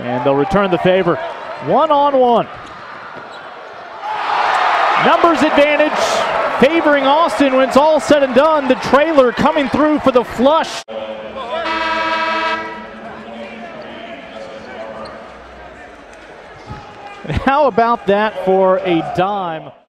And they'll return the favor. One-on-one. Numbers advantage favoring Austin when it's all said and done. The trailer coming through for the flush. And how about that for a dime?